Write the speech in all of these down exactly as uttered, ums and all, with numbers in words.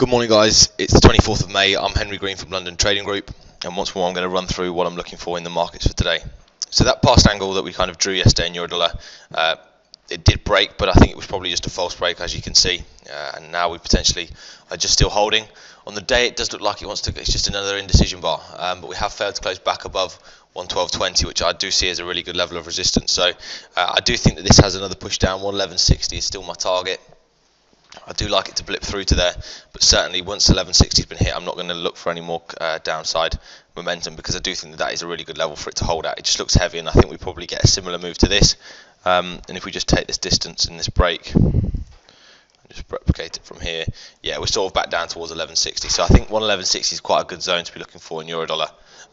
Good morning, guys. It's the twenty-fourth of May. I'm Henry Green from London Trading Group, and once more I'm going to run through what I'm looking for in the markets for today. So that past angle that we kind of drew yesterday in Eurodollar, uh, it did break, but I think it was probably just a false break, as you can see, uh, and now we potentially are just still holding. On the day it does look like it wants to, it's just another indecision bar, um, but we have failed to close back above one twelve twenty, which I do see as a really good level of resistance. So uh, I do think that this has another push down. One eleven sixty is still my target. I do like it to blip through to there, but certainly once eleven sixty has been hit, I'm not going to look for any more uh, downside momentum, because I do think that that is a really good level for it to hold at. It just looks heavy, and I think we probably get a similar move to this. Um, and if we just take this distance in this break, just replicate it from here, yeah, we're sort of back down towards eleven sixty. So I think eleven sixty is quite a good zone to be looking for in Eurodollar,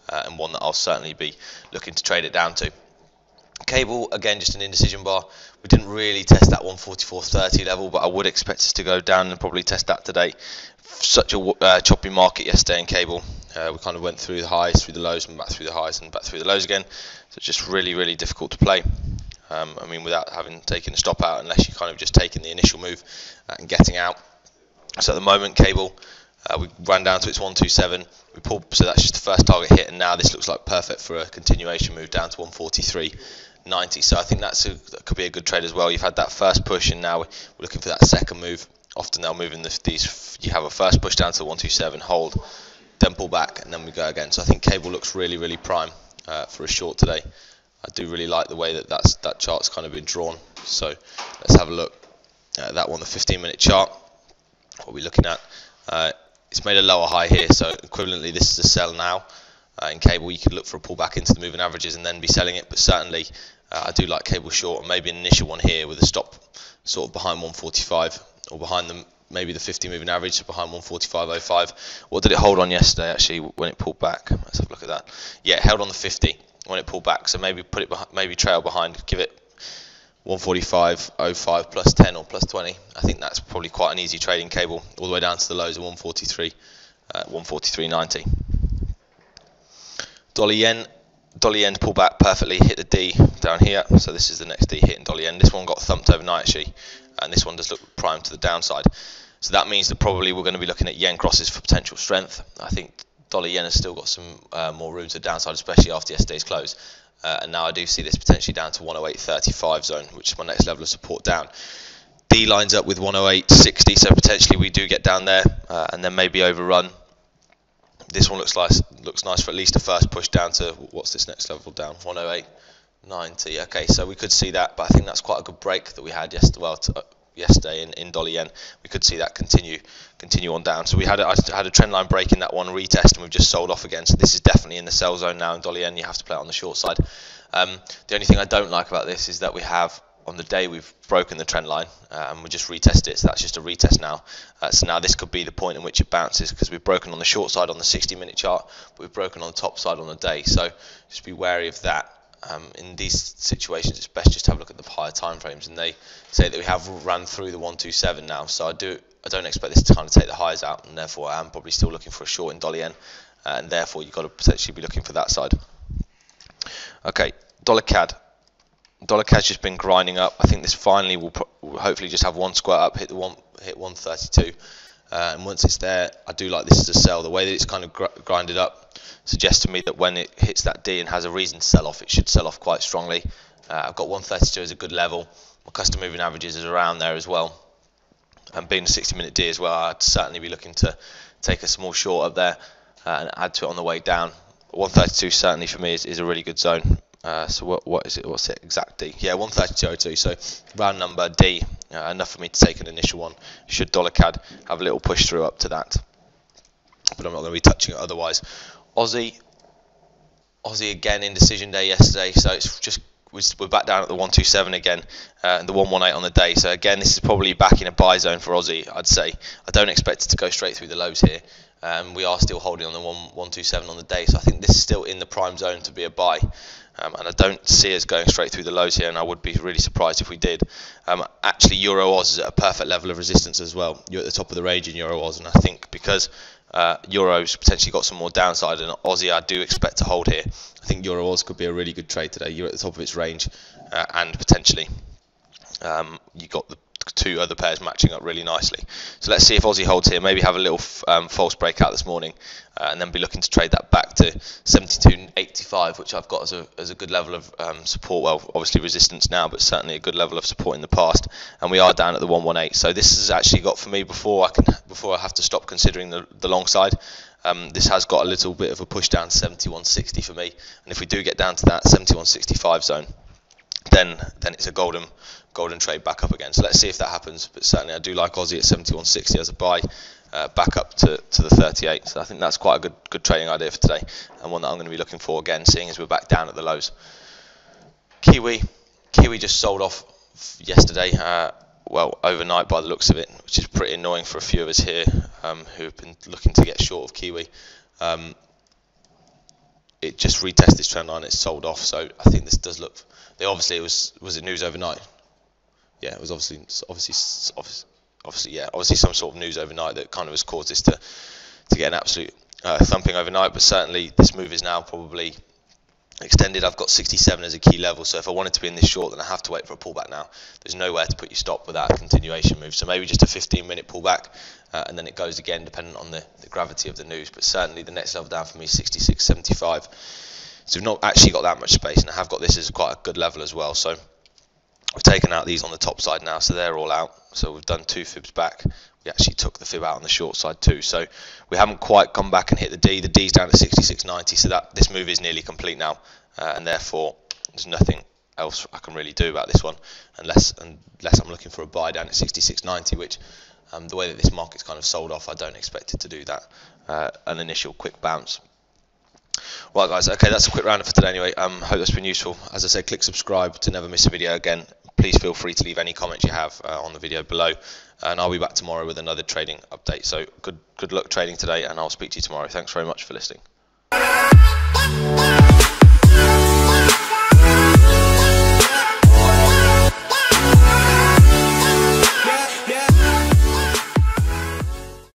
uh, and one that I'll certainly be looking to trade it down to. Cable, again, just an indecision bar. We didn't really test that one forty-four thirty level, but I would expect us to go down and probably test that today. Such a uh, choppy market yesterday in Cable. Uh, we kind of went through the highs, through the lows, and back through the highs, and back through the lows again. So it's just really, really difficult to play. Um, I mean, without having taken a stop out, unless you're kind of just taking the initial move and getting out. So at the moment, Cable, uh, we ran down to its one twenty-seven. We pulled, so that's just the first target hit, and now this looks like perfect for a continuation move down to one forty-three ninety. So I think that's a, that could be a good trade as well. You've had that first push, and now we're looking for that second move. Often they'll move in the, these. You have a first push down to one twenty-seven, hold, then pull back, and then we go again. So I think Cable looks really, really prime uh, for a short today. I do really like the way that that's, that chart's kind of been drawn. So let's have a look at that one, the fifteen minute chart. What are we looking at? Uh, it's made a lower high here, so equivalently this is a sell now. Uh, in Cable, you could look for a pullback into the moving averages and then be selling it, but certainly uh, I do like Cable short, and maybe an initial one here with a stop sort of behind one forty-five, or behind the, maybe the fifty moving average, so behind one forty-five oh five. What did it hold on yesterday, actually, when it pulled back? Let's have a look at that. Yeah, it held on the fifty when it pulled back, so maybe put it behind, maybe trail behind, give it one forty-five oh five plus ten or plus twenty. I think that's probably quite an easy trade in Cable, all the way down to the lows of one forty-three, uh, one forty-three ninety. Dollar yen, dollar yen pull back perfectly, hit the D down here. So this is the next D hitting dollar yen. This one got thumped overnight actually, and this one does look prime to the downside. So that means that probably we're going to be looking at yen crosses for potential strength. I think dollar yen has still got some uh, more room to the downside, especially after yesterday's close. Uh, and now I do see this potentially down to one oh eight thirty-five zone, which is my next level of support down. D lines up with one oh eight sixty, so potentially we do get down there uh, and then maybe overrun. This one looks nice, looks nice for at least a first push down to, what's this next level down, one oh eight ninety. Okay, so we could see that, but I think that's quite a good break that we had yesterday, well, uh, yesterday in, in dollar yen. We could see that continue continue on down. So we had a, I had a trend line break in that one retest, and we've just sold off again. So this is definitely in the sell zone now in dollar yen. You have to play it on the short side. Um, the only thing I don't like about this is that we have, on the day we've broken the trend line, uh, and we just retest it, so that's just a retest now. Uh, so now this could be the point in which it bounces, because we've broken on the short side on the sixty minute chart, but we've broken on the top side on the day. So just be wary of that. Um, in these situations, it's best just to have a look at the higher time frames, and they say that we have ran through the one twenty-seven now. So I do, I don't expect this to kind of take the highs out, and therefore I am probably still looking for a short in dollar yen, uh, and therefore you've got to potentially be looking for that side. Okay, dollar C A D. Dollar C A D's just been grinding up. I think this finally will, pro will hopefully just have one square up, hit the one, hit one thirty-two, uh, and once it's there, I do like this as a sell. The way that it's kind of gr grinded up suggests to me that when it hits that D and has a reason to sell off, it should sell off quite strongly. Uh, I've got one thirty-two as a good level. My custom moving averages is around there as well, and being a sixty minute D as well, I'd certainly be looking to take a small short up there uh, and add to it on the way down. But one thirty-two certainly for me is, is a really good zone. Uh, so what, what is it, what's it, exact D? Yeah, one thirty-two oh two, so round number D, uh, enough for me to take an initial one, should dollar C A D have a little push through up to that. But I'm not going to be touching it otherwise. Aussie, Aussie again, indecision day yesterday, so it's just, we're back down at the one twenty-seven again, uh, and the one eighteen on the day. So again, this is probably back in a buy zone for Aussie, I'd say. I don't expect it to go straight through the lows here. Um, we are still holding on the one twenty-seven on the day, so I think this is still in the prime zone to be a buy. Um, and I don't see us going straight through the lows here, and I would be really surprised if we did. Um, actually, Euro-Oz is at a perfect level of resistance as well. You're at the top of the range in Euro-Oz, and I think because uh, Euro's potentially got some more downside, and Aussie I do expect to hold here, I think Euro-Oz could be a really good trade today. You're at the top of its range, uh, and potentially um, you got the two other pairs matching up really nicely. So let's see if Aussie holds here, maybe have a little um, false breakout this morning, uh, and then be looking to trade that back to seventy-two eighty-five, which I've got as a, as a good level of um, support. Well, obviously resistance now, but certainly a good level of support in the past, and we are down at the one one eight. So this has actually got for me, before I can before I have to stop considering the, the long side, Um, this has got a little bit of a push down to seventy-one sixty for me, and if we do get down to that seventy-one sixty-five zone, then then it's a golden golden trade back up again. So let's see if that happens, but certainly I do like Aussie at seventy-one sixty as a buy, uh, back up to, to the thirty-eight. So I think that's quite a good good trading idea for today, and one that I'm going to be looking for again, seeing as we're back down at the lows. Kiwi Kiwi just sold off yesterday, uh, well, overnight by the looks of it, which is pretty annoying for a few of us here um, who have been looking to get short of Kiwi. Um, it just retested this trend line, it's sold off, so I think this does look, they obviously, it was, was it news overnight? Yeah, it was obviously, obviously, obviously, obviously, yeah, obviously some sort of news overnight that kind of has caused this to, to get an absolute uh, thumping overnight, but certainly this move is now probably extended. I've got sixty-seven as a key level, so if I wanted to be in this short, then I have to wait for a pullback now. There's nowhere to put your stop without a continuation move, so maybe just a fifteen minute pullback, uh, and then it goes again, dependent on the, the gravity of the news. But certainly the next level down for me is sixty-six seventy-five, so we've not actually got that much space, and I have got this as quite a good level as well. So we've taken out these on the top side now, so they're all out. So we've done two fibs back. We actually took the fib out on the short side too, so we haven't quite come back and hit the D. The D's down at sixty-six ninety, so that this move is nearly complete now, uh, and therefore there's nothing else I can really do about this one, unless unless I'm looking for a buy down at sixty-six ninety, which um, the way that this market's kind of sold off, I don't expect it to do that. Uh, an initial quick bounce. Right, guys, okay, that's a quick roundup for today anyway. Um, hope that's been useful. As I said, click subscribe to never miss a video again. Please feel free to leave any comments you have uh, on the video below, and I'll be back tomorrow with another trading update. So good good luck trading today, and I'll speak to you tomorrow. Thanks very much for listening.